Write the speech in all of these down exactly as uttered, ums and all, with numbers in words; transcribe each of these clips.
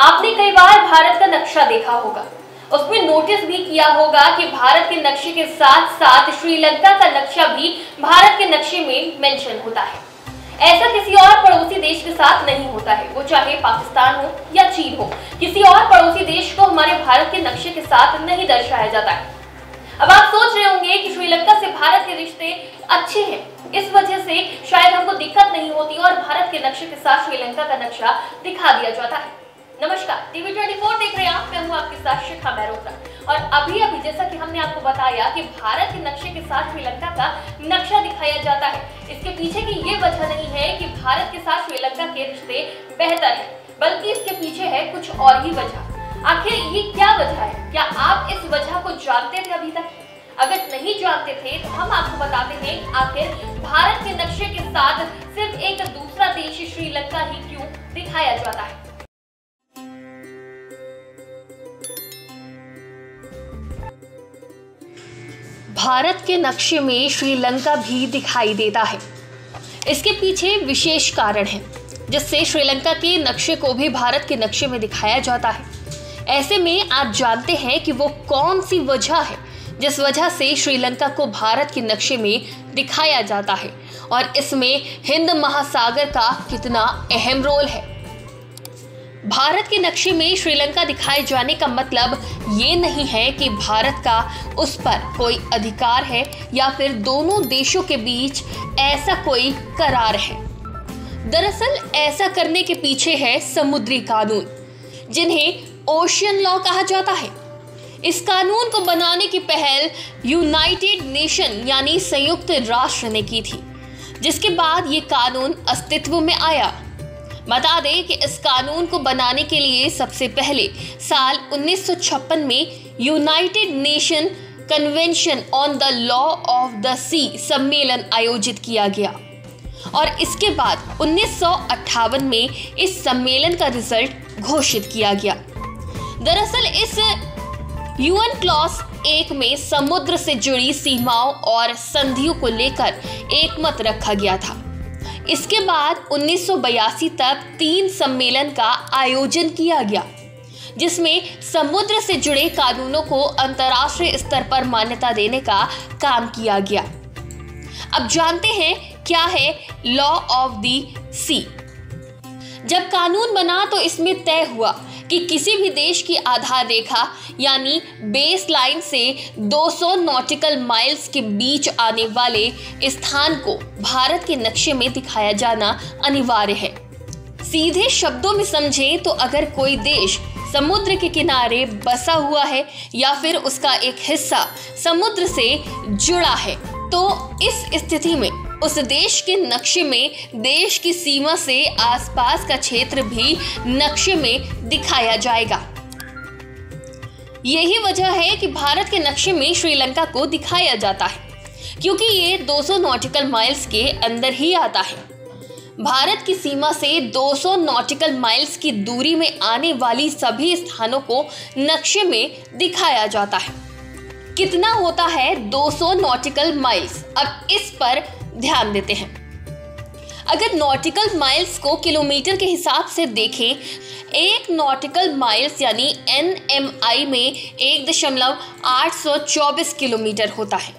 आपने कई बार भारत का नक्शा देखा होगा, उसमें नोटिस भी किया होगा कि भारत के नक्शे के साथ साथ श्रीलंका का नक्शा भी भारत के नक्शे में मेंशन होता है। ऐसा किसी और पड़ोसी देश के साथ नहीं होता है, वो चाहे पाकिस्तान हो या चीन हो, किसी और पड़ोसी देश को हमारे भारत के नक्शे के साथ नहीं दर्शाया जाता है। अब आप सोच रहे होंगे कि श्रीलंका से भारत के रिश्ते अच्छे हैं, इस वजह से शायद हमको दिक्कत नहीं होती और भारत के नक्शे के साथ श्रीलंका का नक्शा दिखा दिया जाता है। नमस्कार, टीवी चौबीस देख रहे हैं आप, मैं हूं आपके साथ शिखा मेहरोत्रा। और अभी अभी जैसा कि हमने आपको बताया कि भारत के नक्शे के साथ श्रीलंका का नक्शा दिखाया जाता है, इसके पीछे की ये वजह नहीं है कि भारत के साथ श्रीलंका के रिश्ते बेहतर है, बल्कि इसके पीछे है कुछ और ही वजह। आखिर ये क्या वजह है? क्या आप इस वजह को जानते थे अभी तक? अगर नहीं जानते थे तो हम आपको बताते हैं आखिर भारत के नक्शे के साथ सिर्फ एक दूसरा देश श्रीलंका ही क्यों दिखाया जाता है। भारत के नक्शे में श्रीलंका भी दिखाई देता है, इसके पीछे विशेष कारण है जिससे श्रीलंका के नक्शे को भी भारत के नक्शे में दिखाया जाता है। ऐसे में आप जानते हैं कि वो कौन सी वजह है जिस वजह से श्रीलंका को भारत के नक्शे में दिखाया जाता है और इसमें हिंद महासागर का कितना अहम रोल है। भारत के नक्शे में श्रीलंका दिखाए जाने का मतलब ये नहीं है कि भारत का उस पर कोई अधिकार है या फिर दोनों देशों के बीच ऐसा कोई करार है। दरअसल ऐसा करने के पीछे है समुद्री कानून, जिन्हें ओशियन लॉ कहा जाता है। इस कानून को बनाने की पहल यूनाइटेड नेशन यानी संयुक्त राष्ट्र ने की थी, जिसके बाद ये कानून अस्तित्व में आया। बता दें कि इस कानून को बनाने के लिए सबसे पहले साल उन्नीस सौ छप्पन में United Nation convention on the law of the सी सम्मेलन आयोजित किया गया और इसके बाद उन्नीस सौ अट्ठावन में इस सम्मेलन का रिजल्ट घोषित किया गया। दरअसल इस यूएन क्लॉस वन में समुद्र से जुड़ी सीमाओं और संधियों को लेकर एकमत रखा गया था। इसके बाद उन्नीस सौ बयासी तक तीन सम्मेलन का आयोजन किया गया, जिसमें समुद्र से जुड़े कानूनों को अंतर्राष्ट्रीय स्तर पर मान्यता देने का काम किया गया। अब जानते हैं क्या है लॉ ऑफ द सी। जब कानून बना तो इसमें तय हुआ कि किसी भी देश की आधार रेखा यानी बेस लाइन से दो सौ नॉटिकल माइल्स के बीच आने वाले स्थान को भारत के नक्शे में दिखाया जाना अनिवार्य है। सीधे शब्दों में समझें तो अगर कोई देश समुद्र के किनारे बसा हुआ है या फिर उसका एक हिस्सा समुद्र से जुड़ा है तो इस स्थिति में उस देश के नक्शे में देश की सीमा से आसपास का क्षेत्र भी नक्शे में दिखाया जाएगा। यही वजह है कि भारत के नक्शे में श्रीलंका को दिखाया जाता है, क्योंकि ये दो सौ नॉटिकल माइल्स के अंदर ही आता है। भारत की सीमा से दो सौ नॉटिकल माइल्स की दूरी में आने वाली सभी स्थानों को नक्शे में दिखाया जाता है। कितना होता है दो सौ नॉटिकल माइल्स? अब इस पर ध्यान देते हैं। अगर नॉटिकल माइल्स को किलोमीटर के हिसाब से देखें, एक नॉटिकल माइल्स यानी एन एम आई में एक दशमलव आठ सौ चौबीस किलोमीटर होता है।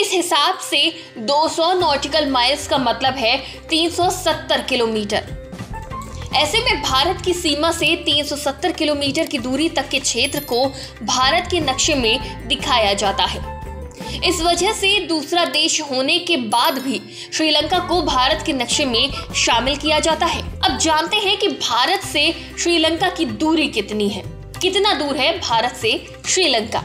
इस हिसाब से दो सौ नॉटिकल माइल्स का मतलब है तीन सौ सत्तर किलोमीटर। ऐसे में भारत की सीमा से तीन सौ सत्तर किलोमीटर की दूरी तक के क्षेत्र को भारत के नक्शे में दिखाया जाता है। इस वजह से दूसरा देश होने के बाद भी श्रीलंका को भारत के नक्शे में शामिल किया जाता है। अब जानते हैं कि भारत से श्रीलंका की दूरी कितनी है, कितना दूर है भारत से श्रीलंका।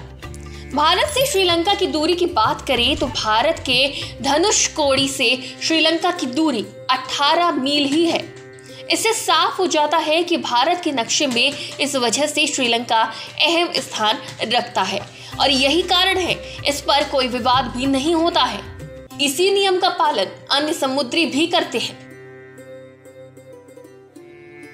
भारत से श्रीलंका की दूरी की बात करें तो भारत के धनुषकोडी से श्रीलंका की दूरी अठारह मील ही है। इससे साफ हो जाता है कि भारत के नक्शे में इस वजह से श्रीलंका अहम स्थान रखता है और यही कारण है इस पर कोई विवाद भी नहीं होता है। इसी नियम का पालन अन्य समुद्री भी करते हैं।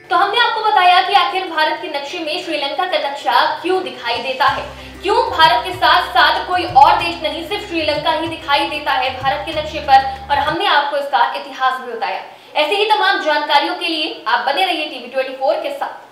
तो हमने आपको बताया कि आखिर भारत के नक्शे में श्रीलंका का नक्शा क्यों दिखाई देता है, क्यों भारत के साथ साथ कोई और देश नहीं सिर्फ श्रीलंका ही दिखाई देता है भारत के नक्शे पर, और हमने आपको इसका इतिहास भी बताया। ऐसे ही तमाम जानकारियों के लिए आप बने रहिए टीवी चौबीस के साथ।